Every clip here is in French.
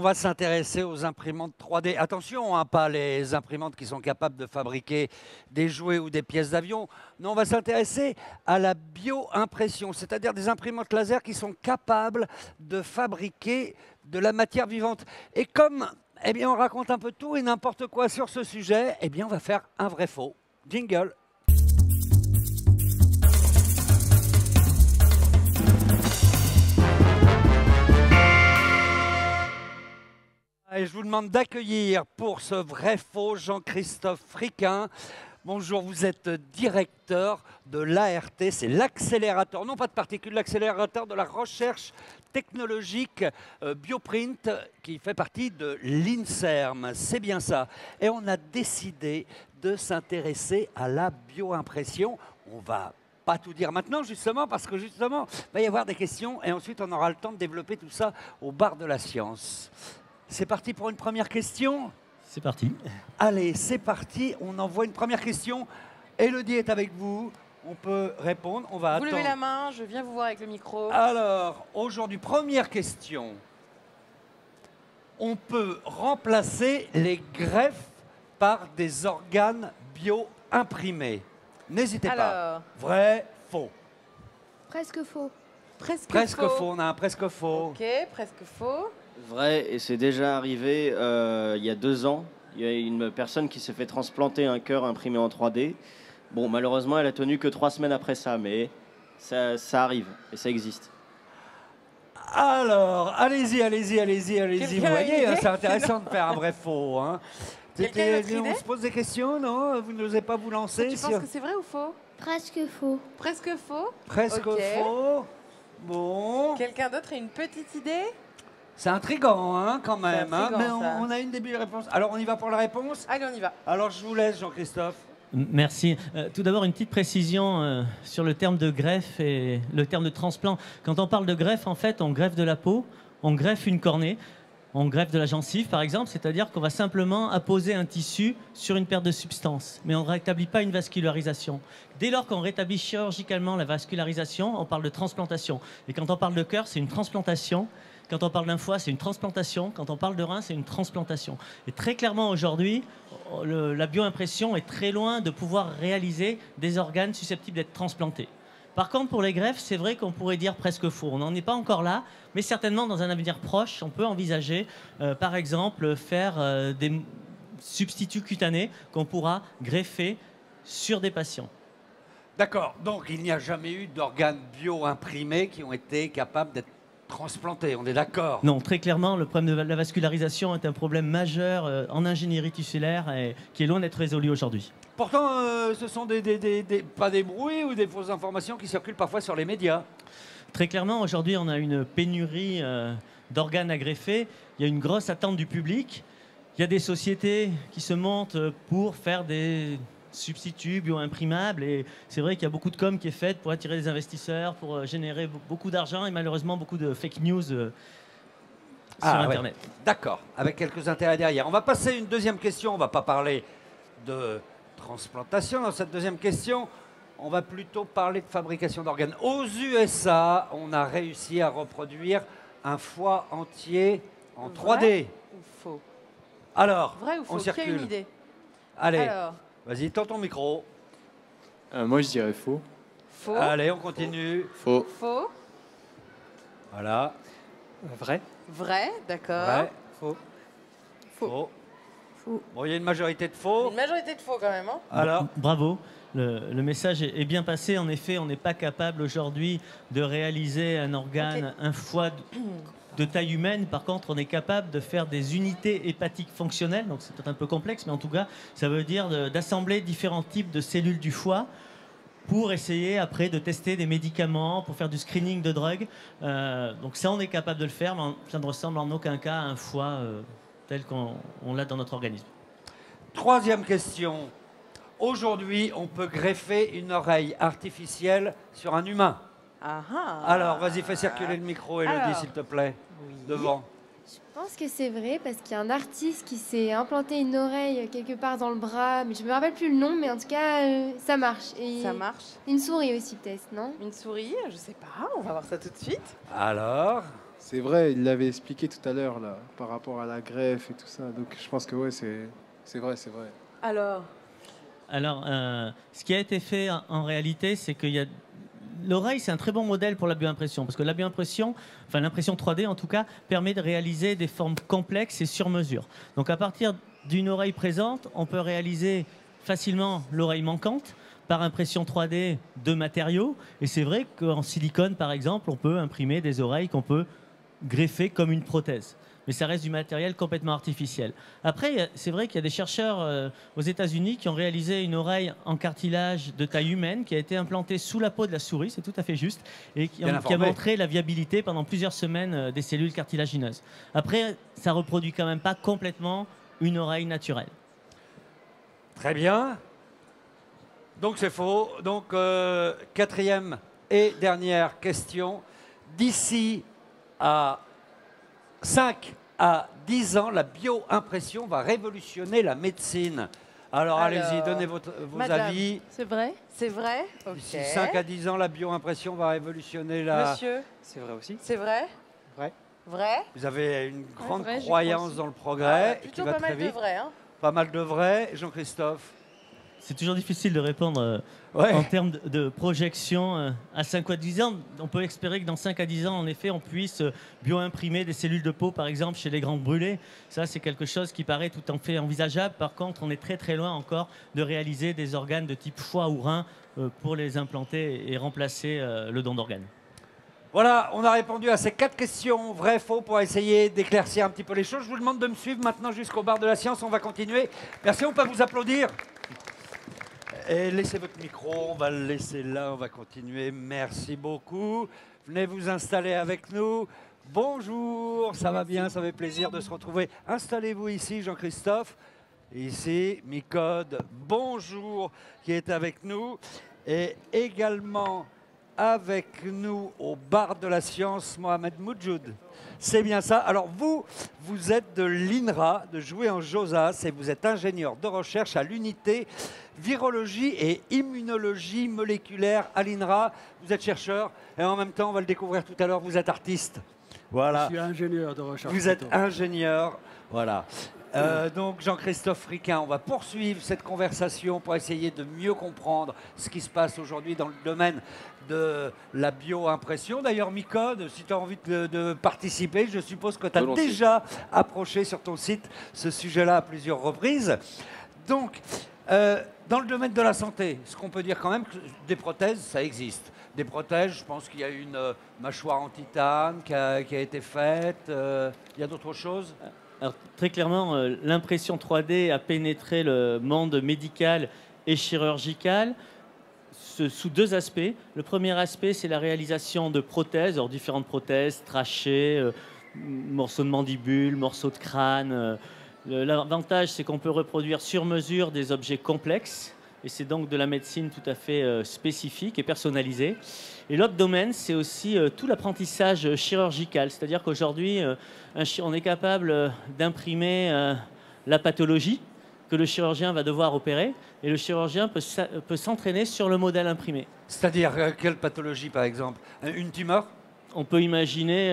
On va s'intéresser aux imprimantes 3D. Attention, hein, pas les imprimantes qui sont capables de fabriquer des jouets ou des pièces d'avion. Non, on va s'intéresser à la bio-impression, c'est-à-dire des imprimantes laser qui sont capables de fabriquer de la matière vivante. Et comme on raconte un peu tout et n'importe quoi sur ce sujet, on va faire un vrai faux. Jingle. Et je vous demande d'accueillir pour ce vrai faux Jean-Christophe Fricain. Bonjour, vous êtes directeur de l'ART, c'est l'accélérateur, non pas de particules, l'accélérateur de la recherche technologique Bioprint qui fait partie de l'INSERM, c'est bien ça. Et on a décidé de s'intéresser à la bioimpression. On va pas tout dire maintenant, justement, parce que justement, il va y avoir des questions et ensuite on aura le temps de développer tout ça au bar de la science. C'est parti pour une première question? C'est parti. Allez, c'est parti. On envoie une première question. Elodie est avec vous. On peut répondre. On va attendre. Vous levez la main. Je viens vous voir avec le micro. Alors, aujourd'hui, première question. On peut remplacer les greffes par des organes bio-imprimés. N'hésitez pas. Vrai, faux? Presque faux. Presque faux. On a un presque faux. OK, presque faux. Vrai, et c'est déjà arrivé il y a 2 ans. Il y a une personne qui s'est fait transplanter un cœur imprimé en 3D. Bon, malheureusement, elle a tenu que 3 semaines après ça, mais ça arrive et ça existe. Alors, allez-y. Vous voyez, c'est intéressant de faire un vrai faux. Hein. On se pose des questions, non? Vous n'osez pas vous lancer? Tu penses que c'est vrai ou faux? Presque faux. Presque faux? Presque faux. Bon. Quelqu'un d'autre a une petite idée? C'est intriguant, hein, quand même. Hein, mais on a une début de réponse. Alors, on y va pour la réponse? Allez, on y va. Alors, je vous laisse, Jean-Christophe. Merci. Tout d'abord, une petite précision sur le terme de greffe et le terme de transplant. Quand on parle de greffe, en fait, on greffe de la peau, on greffe une cornée, on greffe de la gencive, par exemple. C'est-à-dire qu'on va simplement apposer un tissu sur une paire de substances. Mais on ne rétablit pas une vascularisation. Dès lors qu'on rétablit chirurgicalement la vascularisation, on parle de transplantation. Et quand on parle de cœur, c'est une transplantation. Quand on parle d'un foie, c'est une transplantation. Quand on parle de rein, c'est une transplantation. Et très clairement, aujourd'hui, la bioimpression est très loin de pouvoir réaliser des organes susceptibles d'être transplantés. Par contre, pour les greffes, c'est vrai qu'on pourrait dire presque faux. On n'en est pas encore là, mais certainement, dans un avenir proche, on peut envisager, par exemple, faire des substituts cutanés qu'on pourra greffer sur des patients. D'accord. Donc, il n'y a jamais eu d'organes bio-imprimés qui ont été capables d'être transplanté, on est d'accord? Non, très clairement, le problème de la vascularisation est un problème majeur en ingénierie tissulaire et qui est loin d'être résolu aujourd'hui. Pourtant, ce sont pas des bruits ou des fausses informations qui circulent parfois sur les médias. Très clairement, aujourd'hui, on a une pénurie d'organes à greffer. Il y a une grosse attente du public. Il y a des sociétés qui se montent pour faire des substituts bio-imprimables, et c'est vrai qu'il y a beaucoup de com qui est faite pour attirer des investisseurs, pour générer beaucoup d'argent et malheureusement beaucoup de fake news sur Internet. Ouais. D'accord, avec quelques intérêts derrière. On va passer à une deuxième question, on ne va pas parler de transplantation dans cette deuxième question, on va plutôt parler de fabrication d'organes. Aux USA, on a réussi à reproduire un foie entier en 3D. Vrai ou faux? Alors, vrai ou faux? On circule. Qui a une idée? Allez. Alors, vas-y, tends ton micro. Moi, je dirais faux. Faux. Allez, on continue. Faux. Faux. Voilà. Vrai. Vrai, d'accord. Vrai. Faux. Faux. Faux. Bon, il y a une majorité de faux. Une majorité de faux, quand même. Hein. Alors, bravo. Le message est bien passé. En effet, on n'est pas capable aujourd'hui de réaliser un organe, un foie de taille humaine. Par contre, on est capable de faire des unités hépatiques fonctionnelles, donc c'est peut-être un peu complexe, mais en tout cas, ça veut dire d'assembler différents types de cellules du foie pour essayer après de tester des médicaments, pour faire du screening de drogue. Donc ça, on est capable de le faire, mais ça ne ressemble en aucun cas à un foie tel qu'on l'a dans notre organisme. Troisième question. Aujourd'hui, on peut greffer une oreille artificielle sur un humain. Aha. Alors, vas-y, fais circuler le micro, Elodie, s'il te plaît, devant. Je pense que c'est vrai, parce qu'il y a un artiste qui s'est implanté une oreille quelque part dans le bras. Mais je ne me rappelle plus le nom, mais en tout cas, ça marche. Et ça marche. Une souris aussi, peut-être, non? Une souris, je ne sais pas, on va voir ça tout de suite. Alors, C'est vrai, il l'avait expliqué tout à l'heure, là, par rapport à la greffe et tout ça. Donc, je pense que ouais, c'est vrai, c'est vrai. Alors, ce qui a été fait en réalité, c'est qu'il y a... L'oreille, c'est un très bon modèle pour la bioimpression, parce que la bioimpression, enfin l'impression 3D en tout cas, permet de réaliser des formes complexes et sur mesure. Donc à partir d'une oreille présente, on peut réaliser facilement l'oreille manquante par impression 3D de matériaux. Et c'est vrai qu'en silicone, par exemple, on peut imprimer des oreilles qu'on peut greffer comme une prothèse. Mais ça reste du matériel complètement artificiel. Après, c'est vrai qu'il y a des chercheurs aux États-Unis qui ont réalisé une oreille en cartilage de taille humaine qui a été implantée sous la peau de la souris, c'est tout à fait juste, et qui a montré la viabilité pendant plusieurs semaines des cellules cartilagineuses. Après, ça ne reproduit quand même pas complètement une oreille naturelle. Très bien. Donc c'est faux. Donc quatrième et dernière question. D'ici à 5 à 10 ans, la bioimpression va révolutionner la médecine. Alors allez-y, donnez vos avis. C'est vrai? C'est vrai? Okay. D'ici 5 à 10 ans, la bioimpression va révolutionner la... Monsieur? C'est vrai aussi? C'est vrai? Vrai. Vrai? Vous avez une grande croyance dans le progrès. Plutôt pas mal de vrai. Hein. Pas mal de vrai. Jean-Christophe? C'est toujours difficile de répondre en termes de projection à 5 ou à 10 ans. On peut espérer que dans 5 à 10 ans, en effet, on puisse bio-imprimer des cellules de peau, par exemple, chez les grands brûlés. Ça, c'est quelque chose qui paraît tout à fait envisageable. Par contre, on est très, très loin encore de réaliser des organes de type foie ou rein pour les implanter et remplacer le don d'organes. Voilà, on a répondu à ces 4 questions, vrai, faux, pour essayer d'éclaircir un petit peu les choses. Je vous demande de me suivre maintenant jusqu'au bar de la science. On va continuer. Merci, on peut vous applaudir. Et laissez votre micro, on va le laisser là, on va continuer. Merci beaucoup. Venez vous installer avec nous. Bonjour, ça va bien, ça fait plaisir de se retrouver. Installez-vous ici, Jean-Christophe. Ici, Micode, bonjour, qui est avec nous. Et également avec nous au bar de la science, Mohamed Moudjoud. C'est bien ça. Alors vous, vous êtes de l'INRA, de Jouer en JOSAS, et vous êtes ingénieur de recherche à l'unité virologie et immunologie moléculaire à l'INRA. Vous êtes chercheur et en même temps, on va le découvrir tout à l'heure, vous êtes artiste. Voilà. Je suis ingénieur de recherche. Vous êtes ingénieur, voilà. Donc Jean-Christophe Fricain, on va poursuivre cette conversation pour essayer de mieux comprendre ce qui se passe aujourd'hui dans le domaine de la bio-impression. D'ailleurs, Micode, si tu as envie de participer, je suppose que tu as déjà approché sur ton site ce sujet-là à plusieurs reprises. Donc, dans le domaine de la santé, ce qu'on peut dire quand même, que des prothèses, ça existe. Des prothèses, je pense qu'il y a une mâchoire en titane qui a été faite. Il y a d'autres choses ? Alors, très clairement, l'impression 3D a pénétré le monde médical et chirurgical sous 2 aspects. Le premier aspect, c'est la réalisation de prothèses, alors différentes prothèses, trachées, morceaux de mandibule, morceaux de crâne. L'avantage, c'est qu'on peut reproduire sur mesure des objets complexes. Et c'est donc de la médecine tout à fait spécifique et personnalisée. Et l'autre domaine, c'est aussi tout l'apprentissage chirurgical. C'est-à-dire qu'aujourd'hui, on est capable d'imprimer la pathologie que le chirurgien va devoir opérer. Et le chirurgien peut s'entraîner sur le modèle imprimé. C'est-à-dire quelle pathologie, par exemple? Une tumeur? On peut imaginer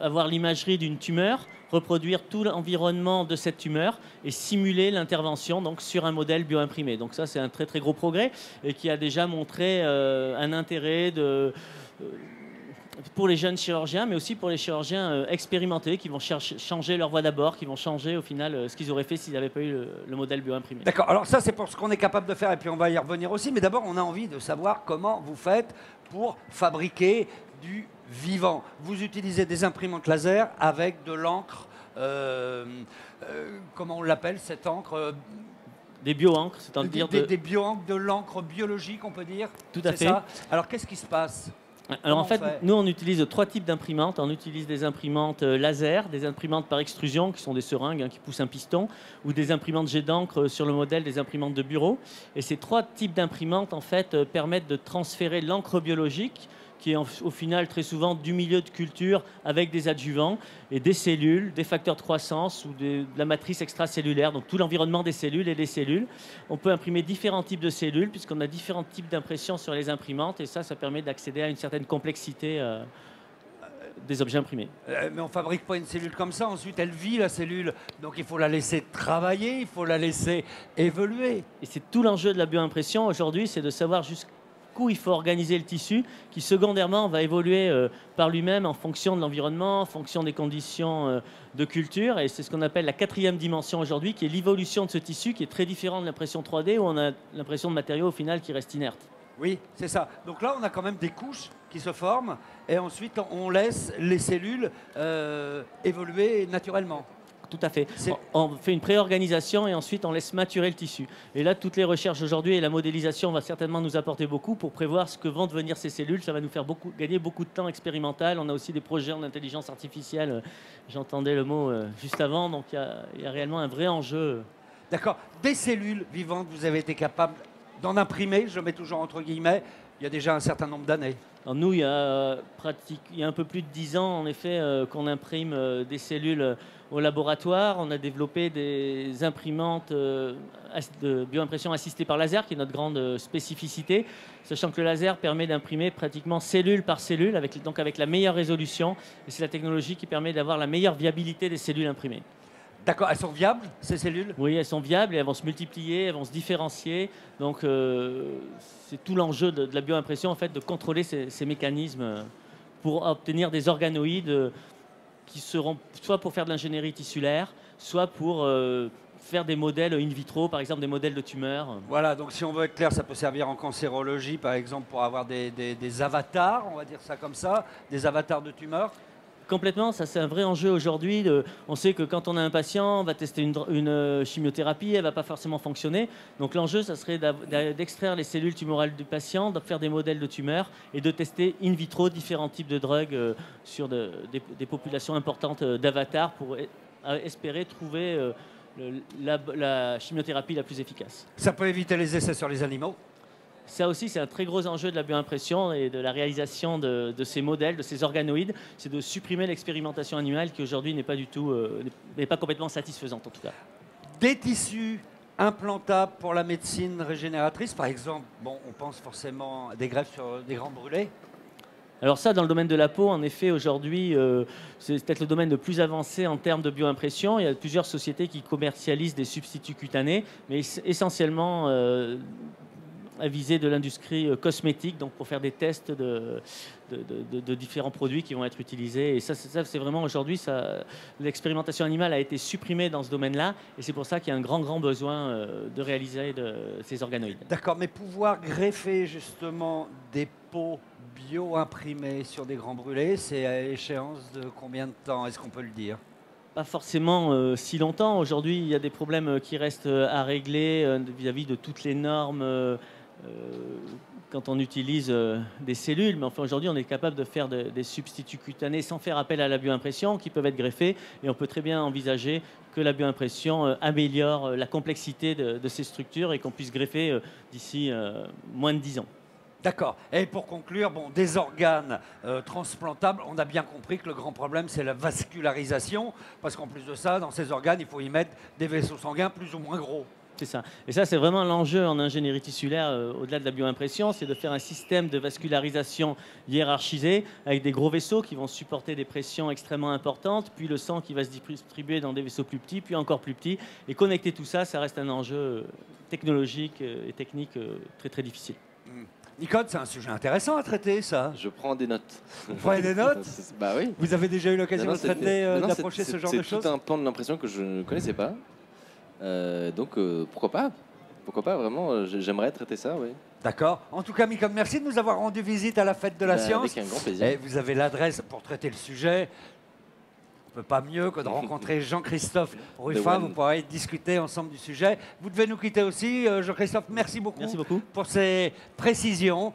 avoir l'imagerie d'une tumeur, reproduire tout l'environnement de cette tumeur et simuler l'intervention donc sur un modèle bioimprimé. Donc ça, c'est un très très gros progrès et qui a déjà montré un intérêt pour les jeunes chirurgiens, mais aussi pour les chirurgiens expérimentés qui vont changer leur voie d'abord, qui vont changer au final ce qu'ils auraient fait s'ils n'avaient pas eu le modèle bioimprimé. D'accord, alors ça c'est pour ce qu'on est capable de faire et puis on va y revenir aussi, mais d'abord on a envie de savoir comment vous faites pour fabriquer du vivant. Vous utilisez des imprimantes laser avec de l'encre, comment on l'appelle cette encre? Des bio-encres, c'est-à-dire des bio-encres, de l'encre biologique, on peut dire. Tout à fait. Ça. Alors qu'est-ce qui se passe? Alors en fait, nous on utilise 3 types d'imprimantes. On utilise des imprimantes laser, des imprimantes par extrusion qui sont des seringues qui poussent un piston, ou des imprimantes jet d'encre sur le modèle des imprimantes de bureau. Et ces 3 types d'imprimantes en fait permettent de transférer l'encre biologique, qui est au final très souvent du milieu de culture avec des adjuvants et des cellules, des facteurs de croissance ou de la matrice extracellulaire, donc tout l'environnement des cellules et des cellules. On peut imprimer différents types de cellules puisqu'on a différents types d'impressions sur les imprimantes et ça permet d'accéder à une certaine complexité des objets imprimés. Mais on ne fabrique pas une cellule comme ça. Ensuite, elle vit, la cellule. Donc, il faut la laisser travailler, il faut la laisser évoluer. Et c'est tout l'enjeu de la bioimpression aujourd'hui, c'est de savoir jusqu'où il faut organiser le tissu qui, secondairement, va évoluer par lui-même en fonction de l'environnement, en fonction des conditions de culture. Et c'est ce qu'on appelle la 4e dimension aujourd'hui, qui est l'évolution de ce tissu, qui est très différent de l'impression 3D, où on a l'impression de matériaux, au final, qui restent inertes. Oui, c'est ça. Donc là, on a quand même des couches qui se forment et ensuite, on laisse les cellules évoluer naturellement. Tout à fait. On fait une pré-organisation et ensuite, on laisse maturer le tissu. Et là, toutes les recherches aujourd'hui et la modélisation va certainement nous apporter beaucoup pour prévoir ce que vont devenir ces cellules. Ça va nous faire gagner beaucoup de temps expérimental. On a aussi des projets en intelligence artificielle. J'entendais le mot juste avant. Donc, il y a réellement un vrai enjeu. D'accord. Des cellules vivantes, vous avez été capable d'en imprimer, je mets toujours entre guillemets, il y a déjà un certain nombre d'années. Nous, il y a un peu plus de 10 ans, en effet, qu'on imprime des cellules au laboratoire. On a développé des imprimantes de bioimpression assistée par laser, qui est notre grande spécificité, sachant que le laser permet d'imprimer pratiquement cellule par cellule, donc avec la meilleure résolution. Et c'est la technologie qui permet d'avoir la meilleure viabilité des cellules imprimées. D'accord, elles sont viables, ces cellules? Oui, elles sont viables et elles vont se multiplier, elles vont se différencier. Donc, c'est tout l'enjeu de la bioimpression, en fait, de contrôler ces mécanismes pour obtenir des organoïdes qui seront soit pour faire de l'ingénierie tissulaire, soit pour faire des modèles in vitro, par exemple des modèles de tumeurs. Voilà, donc si on veut être clair, ça peut servir en cancérologie, par exemple, pour avoir des avatars, on va dire ça comme ça, des avatars de tumeurs. Complètement, ça c'est un vrai enjeu aujourd'hui. On sait que quand on a un patient, on va tester une chimiothérapie, elle ne va pas forcément fonctionner. Donc l'enjeu, ça serait d'extraire les cellules tumorales du patient, de faire des modèles de tumeurs et de tester in vitro différents types de drogues sur des populations importantes d'avatars pour espérer trouver la chimiothérapie la plus efficace. Ça peut éviter les essais sur les animaux. Ça aussi, c'est un très gros enjeu de la bioimpression et de la réalisation de ces modèles, de ces organoïdes. C'est de supprimer l'expérimentation animale qui, aujourd'hui, n'est pas du tout, n'est pas complètement satisfaisante, en tout cas. Des tissus implantables pour la médecine régénératrice, par exemple, bon, on pense forcément à des greffes sur des grands brûlés. Alors ça, dans le domaine de la peau, en effet, aujourd'hui, c'est peut-être le domaine le plus avancé en termes de bioimpression. Il y a plusieurs sociétés qui commercialisent des substituts cutanés, mais essentiellement à viser de l'industrie cosmétique, donc pour faire des tests de différents produits qui vont être utilisés. Et ça c'est vraiment aujourd'hui, l'expérimentation animale a été supprimée dans ce domaine-là, et c'est pour ça qu'il y a un grand besoin de réaliser ces organoïdes. D'accord, mais pouvoir greffer justement des peaux bio-imprimées sur des grands brûlés, c'est à échéance de combien de temps? Est-ce qu'on peut le dire? Pas forcément si longtemps. Aujourd'hui, il y a des problèmes qui restent à régler vis-à-vis de toutes les normes quand on utilise des cellules. Mais enfin, aujourd'hui, on est capable de faire des substituts cutanés sans faire appel à la bioimpression qui peuvent être greffés. Et on peut très bien envisager que la bioimpression améliore la complexité de ces structures et qu'on puisse greffer d'ici moins de 10 ans. D'accord. Et pour conclure, bon, des organes transplantables, on a bien compris que le grand problème, c'est la vascularisation, parce qu'en plus de ça, dans ces organes, il faut y mettre des vaisseaux sanguins plus ou moins gros. C'est ça. Et ça, c'est vraiment l'enjeu en ingénierie tissulaire, au-delà de la bioimpression, c'est de faire un système de vascularisation hiérarchisé, avec des gros vaisseaux qui vont supporter des pressions extrêmement importantes, puis le sang qui va se distribuer dans des vaisseaux plus petits, puis encore plus petits. Et connecter tout ça, ça reste un enjeu technologique et technique très, très difficile. Mmh. Micode, c'est un sujet intéressant à traiter, ça. Je prends des notes. Vous prenez des notes? Bah oui. Vous avez déjà eu l'occasion de traiter, d'approcher ce genre de choses? C'est tout un pan de l'impression que je ne connaissais pas. Donc, pourquoi pas? Pourquoi pas, vraiment, j'aimerais traiter ça, oui. D'accord. En tout cas, Micode, merci de nous avoir rendu visite à la Fête de la Science. Avec un grand plaisir. Et vous avez l'adresse pour traiter le sujet. On ne peut pas mieux que de rencontrer Jean-Christophe Ruffin. Vous pourrez discuter ensemble du sujet. Vous devez nous quitter aussi. Jean-Christophe, merci beaucoup pour ces précisions.